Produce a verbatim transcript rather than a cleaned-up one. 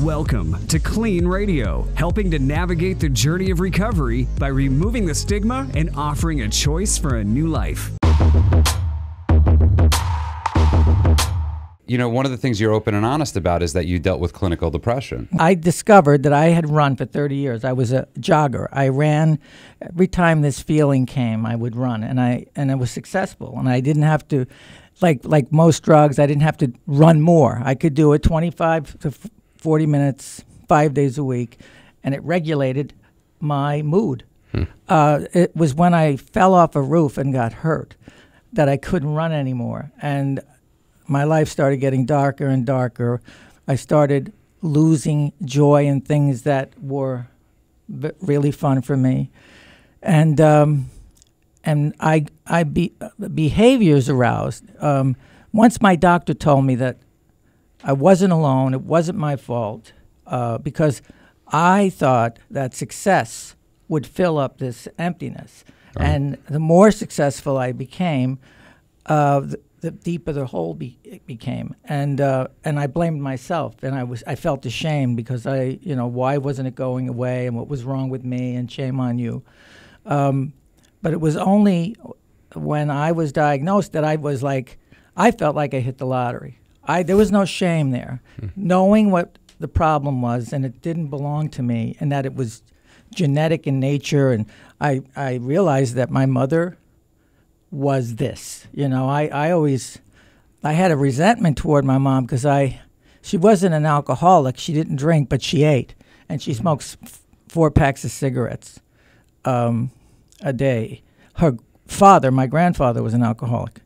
Welcome to Clean Radio, helping to navigate the journey of recovery by removing the stigma and offering a choice for a new life. You know, one of the things you're open and honest about is that you dealt with clinical depression. I discovered that I had run for thirty years. I was a jogger. I ran every time this feeling came, I would run, and I and I was successful, and I didn't have to, like like most drugs, I didn't have to run more. I could do it twenty-five to forty minutes, five days a week, and it regulated my mood. Hmm. Uh, it was when I fell off a roof and got hurt that I couldn't run anymore, and my life started getting darker and darker. I started losing joy in things that were b really fun for me, and um, and I I be behaviors aroused. Um, once my doctor told me that I wasn't alone, it wasn't my fault, uh, because I thought that success would fill up this emptiness, oh. and the more successful I became, uh, the the deeper the hole be it became, and uh, and I blamed myself, and I was I felt ashamed because I you know why wasn't it going away, and what was wrong with me, and shame on you, um, but it was only when I was diagnosed that I was like I felt like I hit the lottery. I there was no shame there, mm. knowing what the problem was, and it didn't belong to me, and that it was genetic in nature, and I I realized that my mother was this. You know, I, I always, I had a resentment toward my mom because I, she wasn't an alcoholic. She didn't drink, but she ate. And she smokes f four packs of cigarettes um, a day. Her father, my grandfather, was an alcoholic.